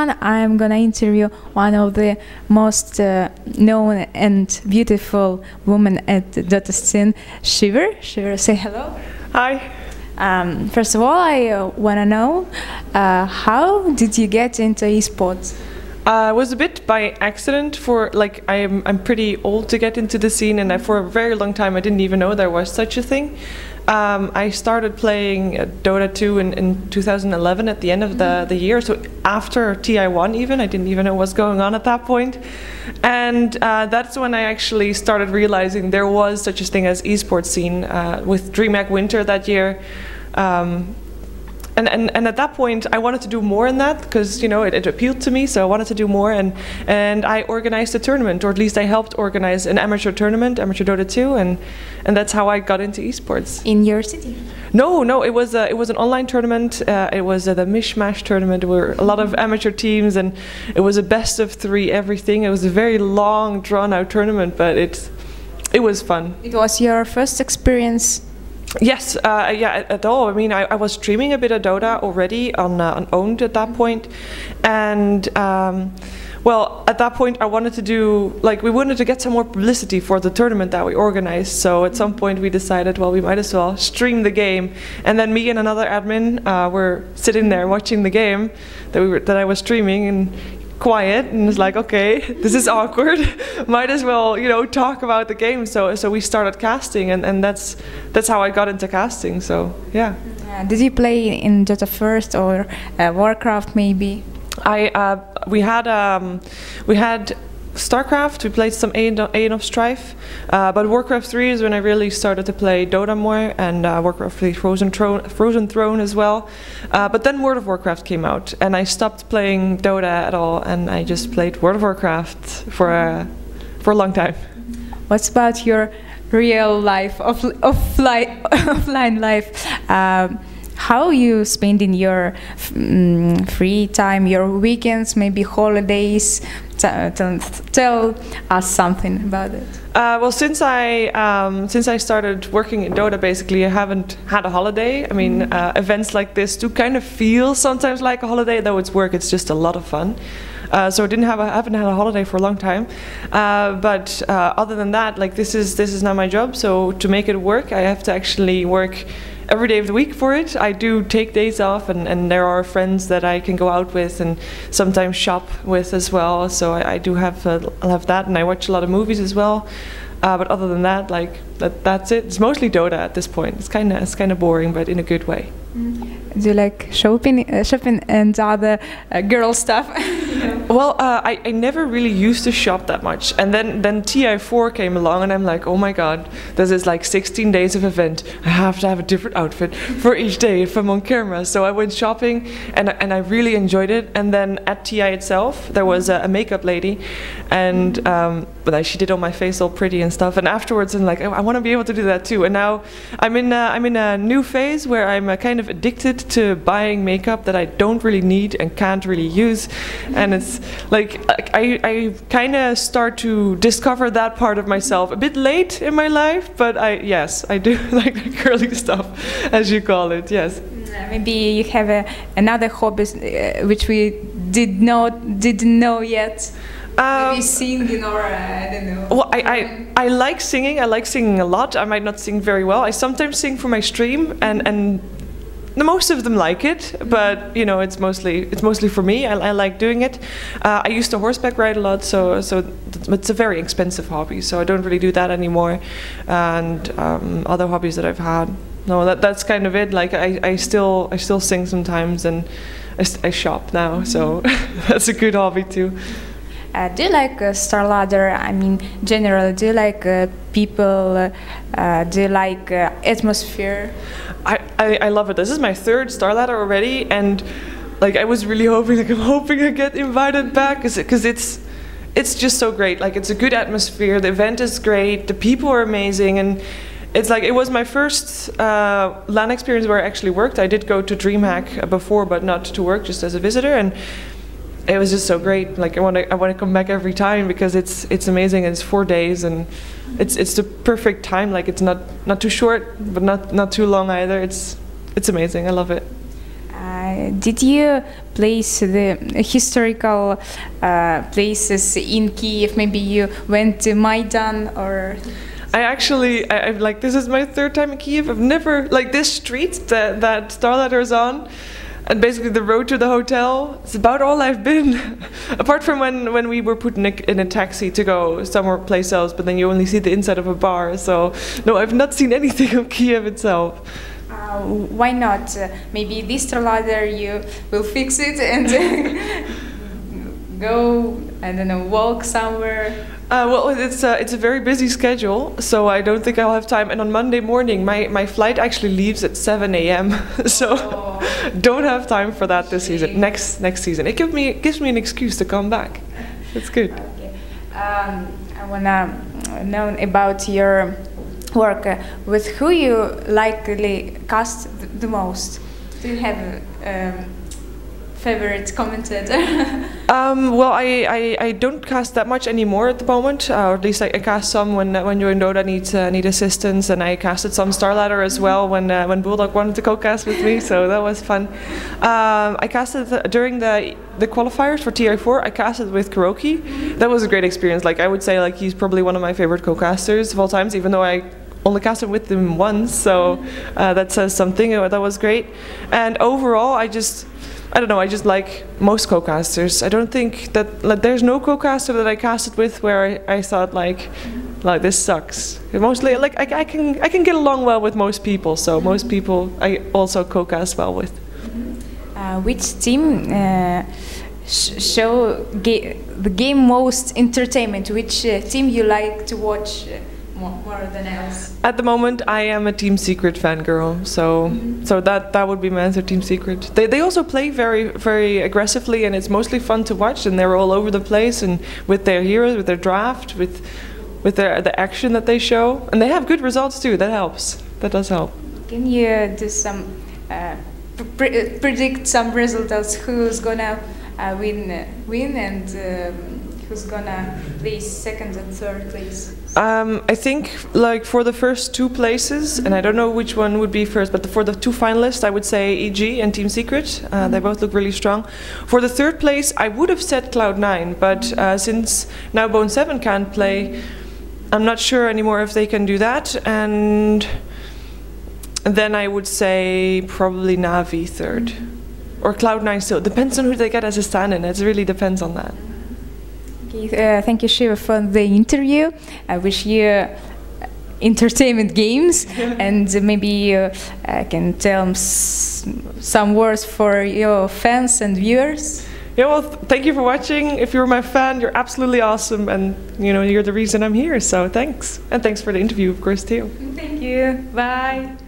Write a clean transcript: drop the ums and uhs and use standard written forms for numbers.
one, I'm gonna interview one of the most known and beautiful women at the Dota scene, Shiver. Shiver, say hello. Hi. First of all, I wanna know how did you get into esports? It was a bit by accident. For like I'm pretty old to get into the scene, and for a very long time I didn't even know there was such a thing. I started playing Dota 2 in 2011 at the end of the year, so after TI1 even. I didn't even know what's going on at that point. And that's when I actually started realizing there was such a thing as esports scene with DreamHack Winter that year. And at that point, I wanted to do more in that because, you know, it appealed to me, so I wanted to do more. And I organized a tournament, or at least I helped organize an amateur tournament, amateur Dota 2, and that's how I got into esports. In your city? No, no, it was an online tournament. It was the Mishmash tournament. There were a lot of amateur teams, and it was a best of three everything. It was a very long, drawn-out tournament, but it was fun. It was your first experience? Yes, yeah, at all. I mean, I was streaming a bit of Dota already on Owned at that point, and well, at that point I wanted to do, like, we wanted to get some more publicity for the tournament that we organized, so at some point we decided, well, we might as well stream the game. And then me and another admin were sitting there watching the game that I was streaming, and quiet, and it's like, okay, this is awkward. Might as well, you know, talk about the game. So we started casting, and that's how I got into casting. So yeah. Did you play in Dota first, or Warcraft maybe? We had Starcraft. We played some Aeon of Strife, but Warcraft 3 is when I really started to play Dota more, and Warcraft 3 Frozen Throne as well. But then World of Warcraft came out, and I stopped playing Dota at all, and I just played World of Warcraft for a long time. What's about your real life, offline life? How you spending your free time, your weekends, maybe holidays? Tell us something about it. Well, since I started working in Dota, basically, I haven't had a holiday. I mean, events like this do kind of feel sometimes like a holiday, though it's work. It's just a lot of fun. So I haven't had a holiday for a long time. But other than that, like, this is not my job. So to make it work, I have to actually work every day of the week for it. I do take days off, and there are friends that I can go out with and sometimes shop with as well. So I do have that, and I watch a lot of movies as well. But other than that, like, that's it. It's mostly Dota at this point. It's kind of boring, but in a good way. Mm-hmm. Do you like shopping and other girl stuff? Yeah. Well, I never really used to shop that much, and then TI4 came along, and I'm like, oh my god, this is like 16 days of event. I have to have a different outfit for each day if I'm on camera. So I went shopping, and I really enjoyed it. And then at TI itself, there was a makeup lady, and but she did all my face all pretty and stuff. And afterwards, I'm like, I want to be able to do that too. And now I'm in a new phase where I'm kind of addicted to buying makeup that I don't really need and can't really use. And it's like I kind of start to discover that part of myself a bit late in my life, but yes I do like the curly stuff, as you call it. Yes. Maybe you have another hobby which we didn't know yet. Maybe singing, or I don't know. Well, I like singing. I like singing a lot. I might not sing very well. I sometimes sing for my stream, and most of them like it. But you know, it's mostly for me. I like doing it. I used to horseback ride a lot, so it's a very expensive hobby. So I don't really do that anymore. And other hobbies that I've had. No, that's kind of it. Like I still sing sometimes, and I shop now. So that's a good hobby too. Do you like StarLadder? I mean, generally, do you like people? Do you like atmosphere? I love it. This is my third StarLadder already, and like I was really hoping, like I'm hoping I get invited back, because it's just so great. Like, it's a good atmosphere. The event is great. The people are amazing, and it's like it was my first LAN experience where I actually worked. I did go to DreamHack before, but not to work, just as a visitor, and it was just so great. Like, I want to come back every time, because it's amazing. And it's 4 days, and it's the perfect time. Like, it's not too short, but not too long either. It's amazing. I love it. Did you place the historical places in Kiev? Maybe you went to Maidan or? I'm like, this is my third time in Kiev. I've never, like, this street that StarLadder is on, and basically the road to the hotel, it's about all I've been. Apart from when we were put in a taxi to go somewhere place else, but then you only see the inside of a bar. So no, I've not seen anything of Kiev itself. Why not? Maybe this StarLadder you will fix it and go, I don't know, walk somewhere. Well, it's a very busy schedule, so I don't think I'll have time. And on Monday morning, my flight actually leaves at 7 a.m. so don't have time for that this season. Next season, it gives me an excuse to come back. That's good. Okay. I wanna know about your work. With who you likely cast the most? Do you have favorite commentator? Well, I don't cast that much anymore at the moment, or at least I cast some when you and Dota need assistance, and I casted some StarLadder as well when Bulldog wanted to co-cast with me, so that was fun. I casted during the qualifiers for TI4. I casted with Kuroki. That was a great experience. Like, I would say, like, he's probably one of my favorite co-casters of all times, even though I only casted with him once, so that says something. That was great. And overall, I don't know, I just like most co-casters. I don't think that, like, there's no co-caster that I casted with where I thought, like this sucks. Mostly, like, I can get along well with most people, so most people I also co-cast well with. Which team show the game most entertainment? Which team you like to watch more than else? At the moment, I am a Team Secret fangirl, so that would be my answer, Team Secret. They also play very, very aggressively, and it's mostly fun to watch, and they're all over the place, and with their heroes, with their draft, with the action that they show, and they have good results too. That helps. That does help. Can you do some predict some results? Who's gonna win and who's gonna place second and third place? I think, like, for the first two places, and I don't know which one would be first, but for the two finalists, I would say EG and Team Secret. They both look really strong. For the third place, I would have said Cloud9, but since now Bone7 can't play, I'm not sure anymore if they can do that. And then I would say probably Na'Vi third, or Cloud9 still. Depends on who they get as a stand-in. It really depends on that. Thank you, Shiver, for the interview. I wish you entertainment games, and maybe you can tell some words for your fans and viewers. Yeah, well, thank you for watching. If you're my fan, you're absolutely awesome, and you know, you're the reason I'm here, so thanks. And thanks for the interview, of course, too. Thank you. Bye.